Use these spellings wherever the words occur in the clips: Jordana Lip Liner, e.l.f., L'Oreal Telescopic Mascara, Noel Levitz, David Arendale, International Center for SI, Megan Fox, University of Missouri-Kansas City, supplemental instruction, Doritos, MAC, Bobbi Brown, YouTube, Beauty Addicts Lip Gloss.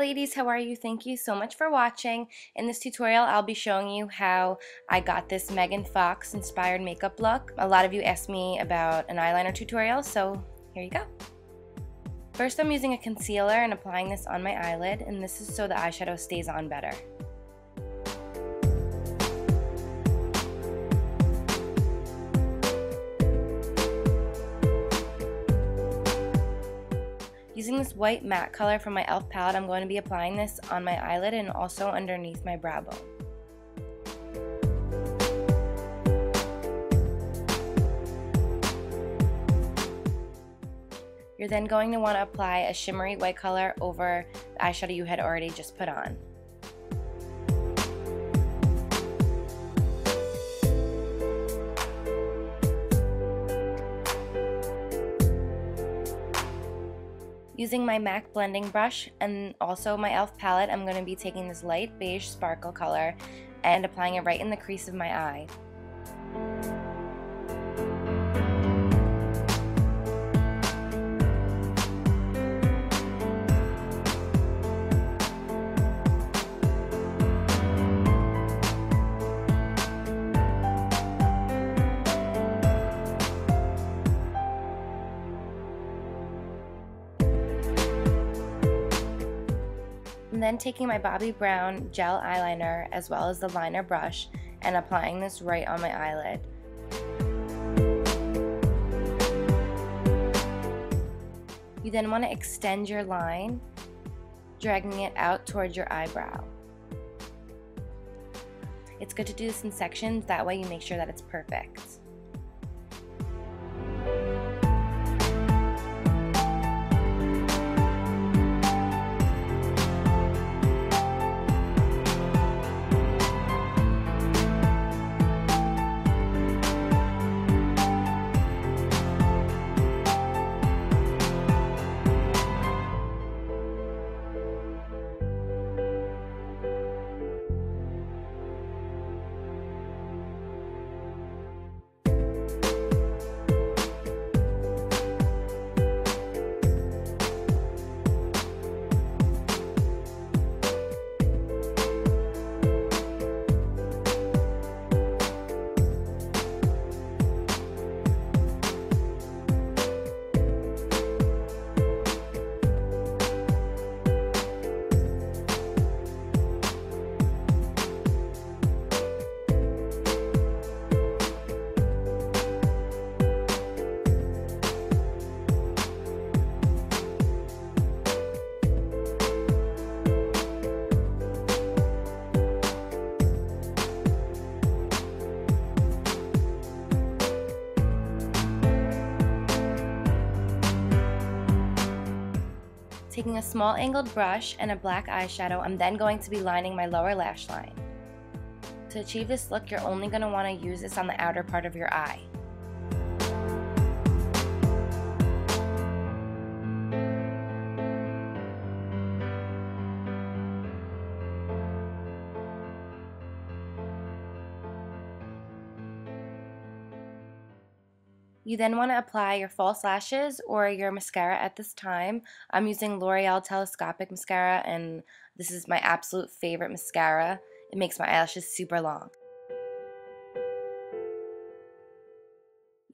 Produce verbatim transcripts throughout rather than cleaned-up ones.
ladies, how are you? Thank you so much for watching. In this tutorial, I'll be showing you how I got this Megan Fox inspired makeup look. A lot of you asked me about an eyeliner tutorial, so here you go. First, I'm using a concealer and applying this on my eyelid, and this is so the eyeshadow stays on better. Using this white matte color from my e l f palette, I'm going to be applying this on my eyelid and also underneath my brow bone. You're then going to want to apply a shimmery white color over the eyeshadow you had already just put on. Using my MAC blending brush and also my e l f palette, I'm going to be taking this light beige sparkle color and applying it right in the crease of my eye. And then taking my Bobbi Brown gel eyeliner as well as the liner brush and applying this right on my eyelid. You then want to extend your line, dragging it out towards your eyebrow. It's good to do this in sections, that way you make sure that it's perfect. Taking a small angled brush and a black eyeshadow, I'm then going to be lining my lower lash line. To achieve this look, you're only going to want to use this on the outer part of your eye. You then want to apply your false lashes or your mascara at this time. I'm using L'Oreal Telescopic Mascara, and this is my absolute favorite mascara. It makes my eyelashes super long.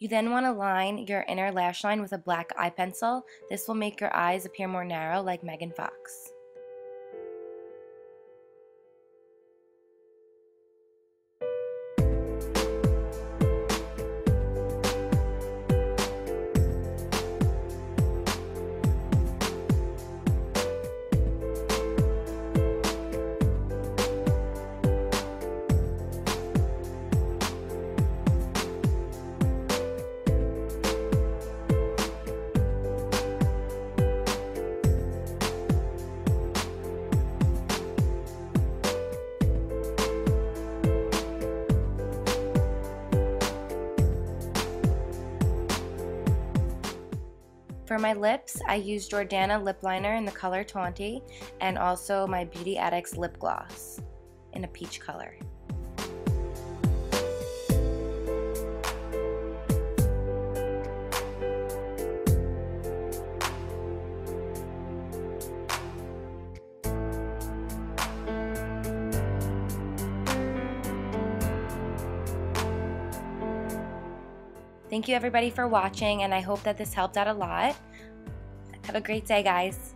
You then want to line your inner lash line with a black eye pencil. This will make your eyes appear more narrow, like Megan Fox. For my lips, I use Jordana Lip Liner in the color Taunty and also my Beauty Addicts Lip Gloss in a peach color. Thank you everybody for watching, and I hope that this helped out a lot. Have a great day, guys.